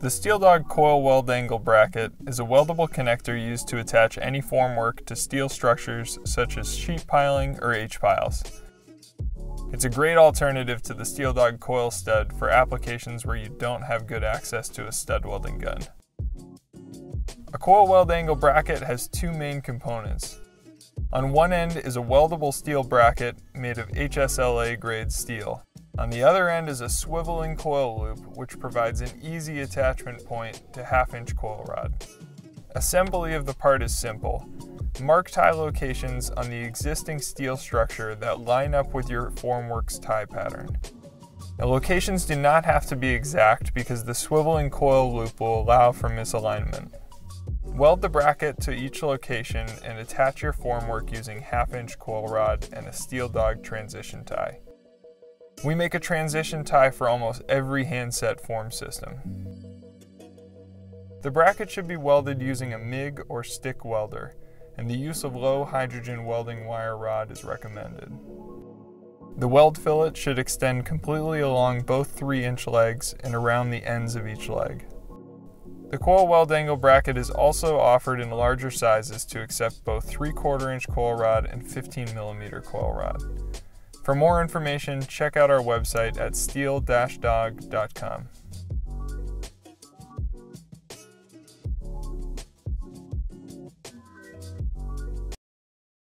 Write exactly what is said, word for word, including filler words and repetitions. The Steel Dog Coil Weld Angle Bracket is a weldable connector used to attach any formwork to steel structures such as sheet piling or H piles. It's a great alternative to the Steel Dog Coil Stud for applications where you don't have good access to a stud welding gun. A coil weld angle bracket has two main components. On one end is a weldable steel bracket made of H S L A grade steel. On the other end is a swiveling coil loop, which provides an easy attachment point to half-inch coil rod. Assembly of the part is simple. Mark tie locations on the existing steel structure that line up with your formwork's tie pattern. The locations do not have to be exact because the swiveling coil loop will allow for misalignment. Weld the bracket to each location and attach your formwork using half-inch coil rod and a Steel Dog transition tie. We make a transition tie for almost every handset form system. The bracket should be welded using a M I G or stick welder, and the use of low hydrogen welding wire rod is recommended. The weld fillet should extend completely along both three inch legs and around the ends of each leg. The coil weld angle bracket is also offered in larger sizes to accept both three quarter inch coil rod and fifteen millimeter coil rod. For more information, check out our website at steel dash dog dot com.